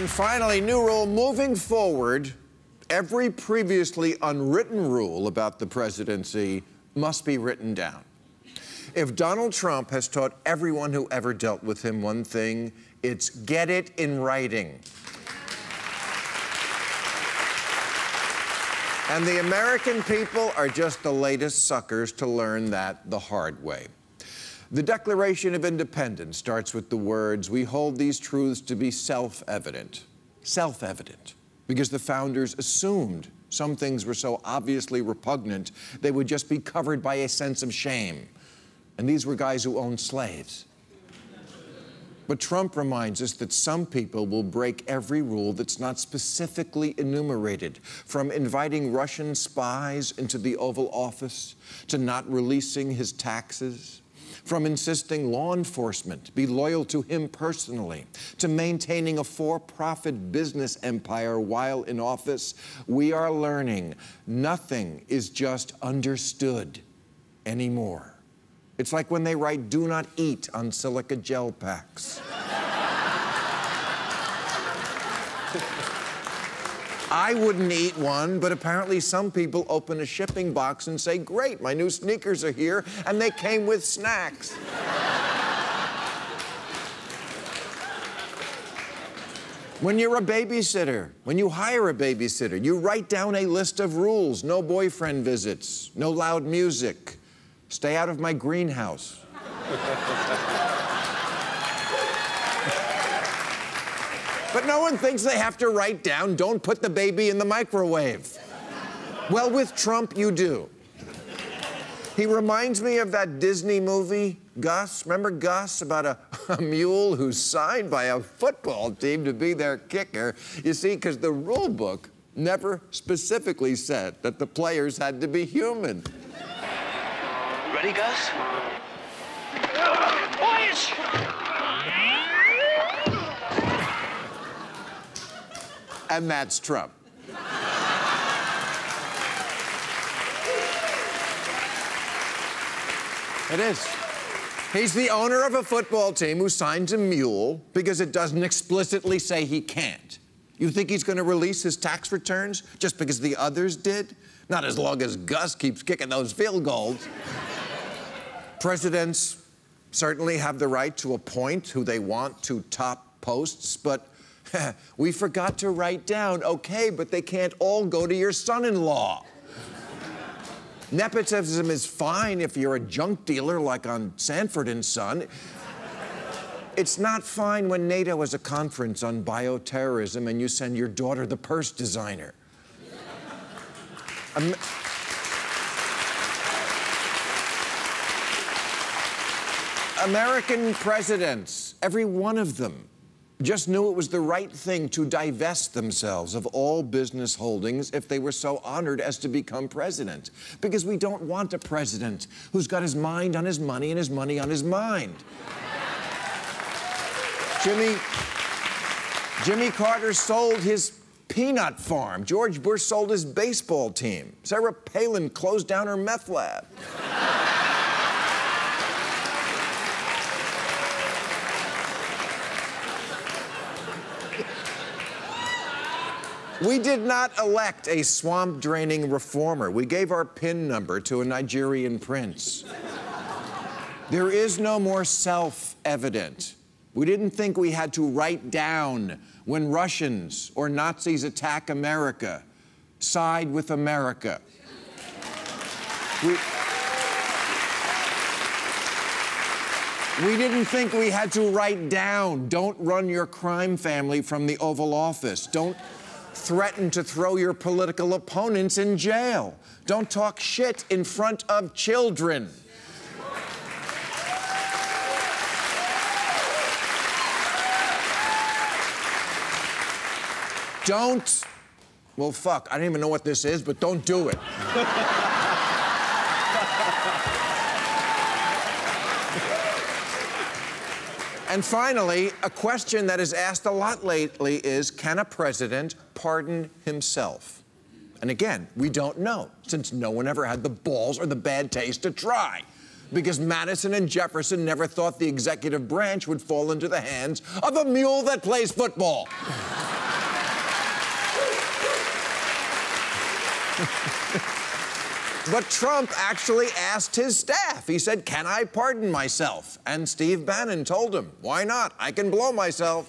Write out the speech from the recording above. And finally, new rule moving forward, every previously unwritten rule about the presidency must be written down. If Donald Trump has taught everyone who ever dealt with him one thing, it's get it in writing. And the American people are just the latest suckers to learn that the hard way. The Declaration of Independence starts with the words, we hold these truths to be self-evident. Self-evident, because the founders assumed some things were so obviously repugnant, they would just be covered by a sense of shame. And these were guys who owned slaves. But Trump reminds us that some people will break every rule that's not specifically enumerated, from inviting Russian spies into the Oval Office, to not releasing his taxes, from insisting law enforcement be loyal to him personally, to maintaining a for-profit business empire while in office. We are learning nothing is just understood anymore. It's like when they write, do not eat on silica gel packs. I wouldn't eat one, but apparently some people open a shipping box and say, great, my new sneakers are here, and they came with snacks. When you're a babysitter, when you hire a babysitter, you write down a list of rules. No boyfriend visits, no loud music. Stay out of my greenhouse. But no one thinks they have to write down, don't put the baby in the microwave. Well, with Trump, you do. He reminds me of that Disney movie, Gus. Remember Gus, about a mule who's signed by a football team to be their kicker? You see, because the rule book never specifically said that the players had to be human. Ready, Gus? Boys! And that's Trump. It is. He's the owner of a football team who signs a mule because it doesn't explicitly say he can't. You think he's going to release his tax returns just because the others did? Not as long as Gus keeps kicking those field goals. Presidents certainly have the right to appoint who they want to top posts, but we forgot to write down, okay, but they can't all go to your son-in-law. Nepotism is fine if you're a junk dealer like on Sanford and Son. It's not fine when NATO has a conference on bioterrorism and you send your daughter the purse designer. American presidents, every one of them, just knew it was the right thing to divest themselves of all business holdings if they were so honored as to become president. Because we don't want a president who's got his mind on his money and his money on his mind. Jimmy Carter sold his peanut farm. George Bush sold his baseball team. Sarah Palin closed down her meth lab. We did not elect a swamp-draining reformer. We gave our PIN number to a Nigerian prince. There is no more self-evident. We didn't think we had to write down when Russians or Nazis attack America, side with America. We didn't think we had to write down, don't run your crime family from the Oval Office. Don't threaten to throw your political opponents in jail. Don't talk shit in front of children. Don't, well, fuck, I don't even know what this is, but don't do it. And finally, a question that is asked a lot lately is, can a president pardon himself? And again, we don't know, since no one ever had the balls or the bad taste to try, because Madison and Jefferson never thought the executive branch would fall into the hands of a mule that plays football. But Trump actually asked his staff. He said, "Can I pardon myself?" And Steve Bannon told him, "Why not? I can blow myself."